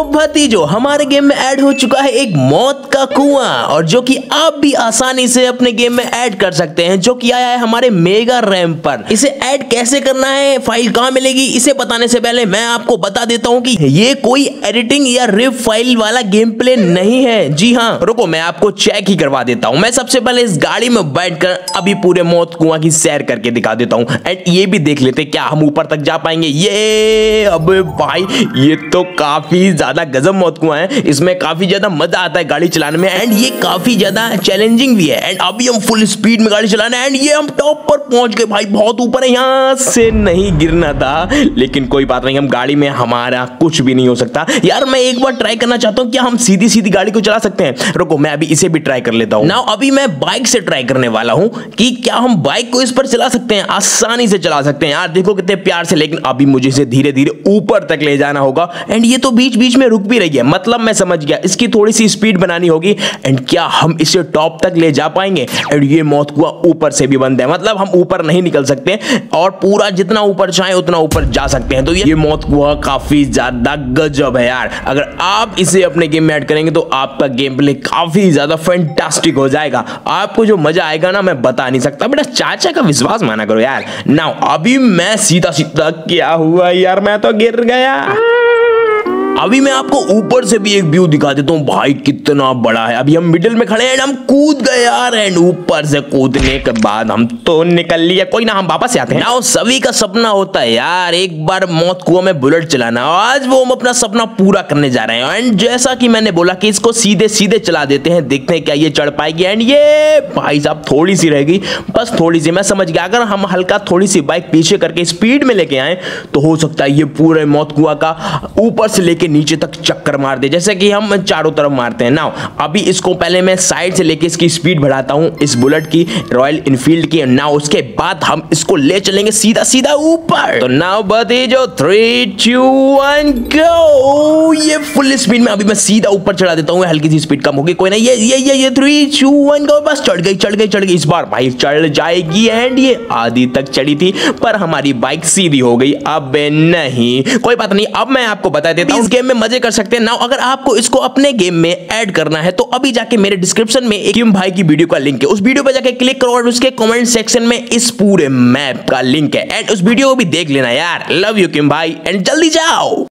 तो भतीजो हमारे गेम में ऐड हो चुका है एक मौत का कुआं, और जो कि आप भी आसानी से अपने गेम में ऐड कर सकते हैं, जो कि आया है हमारे मेगा रैम पर। इसे ऐड कैसे करना है, फाइल कहां मिलेगी, इसे बताने से पहले मैं आपको बता देता हूं कि ये कोई एडिटिंग या रिप फाइल वाला गेम प्ले नहीं है। जी हां, रुको मैं आपको चेक ही करवा देता हूं। मैं सबसे पहले इस गाड़ी में बैठकर अभी पूरे मौत कुआं की सैर करके दिखा देता हूं, एंड ये भी देख लेते क्या हम ऊपर तक जा पाएंगे। ये अबे भाई ये तो काफी ज्यादा गजब मौत कुआं है, इसमें काफी ज्यादा मजा आता है गाड़ी चलाने में, एंड ये काफी ज्यादा चैलेंजिंग भी है। एंड अभी हम फुल स्पीड में गाड़ी चलाना है, एंड ये हम टॉप पर पहुंच गए भाई, बहुत ऊपर है, यहाँ से नहीं गिरना था, लेकिन कोई बात नहीं, हम गाड़ी में हमारा कुछ भी नहीं हो सकता। यार मैं एक बार ट्राई करना चाहता हूँ, क्या हम सीधी सीधी गाड़ी को चला सकते हैं? रुको मैं अभी इसे भी ट्राई कर लेता हूँ। नाउ अभी मैं बाइक से ट्राई करने वाला हूँ कि क्या हम बाइक को इस पर चला सकते हैं। आसानी से चला सकते हैं यार, देखो कितने प्यार से, लेकिन अभी मुझे इसे धीरे धीरे ऊपर तक ले जाना होगा। एंड ये तो बीच बीच में रुक भी रही है, मतलब मैं समझ गया, इसकी थोड़ी सी स्पीड बनानी होगी। एंड क्या हम इसे टॉप तक ले जा पाएंगे? एंड ये मौत कुआं ऊपर से भी बंद है, मतलब हम ऊपर नहीं निकल सकते, और पूरा जितना ऊपर चाहे उतना ऊपर जा सकते हैं। तो ये मौत कुआं काफी ज्यादा गजब है यार, अगर आप इसे अपने गेम में ऐड करेंगे तो आपका गेम प्ले काफी ज्यादा फैंटास्टिक हो जाएगा। आपको जो मजा आएगा ना मैं बता नहीं सकता। बेटा चाचा का विश्वास माना करो यार। नाउ अभी मैं सीधा सीधा, क्या हुआ यार मैं तो गिर गया। अभी मैं आपको ऊपर से भी एक व्यू दिखा देता हूँ भाई, कितना बड़ा है। अभी हम मिडिल में खड़े हैं एंड हम कूद गए यार, एंड ऊपर से कूदने के बाद हम तो निकल लिया। कोई ना, हम वापस आते हैं। नाउ सभी का सपना होता है यार एक बार मौत कुआं में बुलेट चलाना, आज वो हम अपना सपना पूरा करने जा रहे हैं। एंड जैसा कि मैंने बोला कि इसको सीधे सीधे चला देते हैं, देखते हैं क्या ये चढ़ पाएगी। एंड ये भाई साहब थोड़ी सी रह गई, बस थोड़ी सी। मैं समझ गया, अगर हम हल्का थोड़ी सी बाइक पीछे करके स्पीड में लेके आए तो हो सकता है ये पूरे मौत कुआं का ऊपर से लेके नीचे तक चक्कर मार दे, जैसे कि हम चारों तरफ मारते हैं। नाउ अभी इसको पहले मैं साइड से लेके इसकी स्पीड बढ़ाता हूं, इस बुलेट की, रॉयल इनफील्ड की। नाउ उसके बाद हम इसको ले चलेंगे सीधा सीधा ऊपर। तो नाउ बतीजो 3, 2, 1 गो। ये फुल स्पीड में अभी मैं सीधा ऊपर चढ़ा देता हूं, हल्की सी स्पीड कम होगी, कोई नहीं। ये 3, 2, 1 गो। बस चढ़ गई चढ़ गई चढ़ गई, इस बार भाई चढ़ जाएगी। एंड ये आधी तक चढ़ी थी पर हमारी बाइक सीधी हो गई। अब नहीं, कोई बात नहीं, अब मैं आपको बता देता हूं गेम में मजे कर सकते हैं। नाउ अगर आपको इसको अपने गेम में ऐड करना है तो अभी जाके मेरे डिस्क्रिप्शन में एक भाई की वीडियो का लिंक है, उस वीडियो पे जाके क्लिक करो, और उसके कमेंट सेक्शन में इस पूरे मैप का लिंक है, एंड उस वीडियो को भी देख लेना यार। लव यू किम भाई, एंड जल्दी जाओ।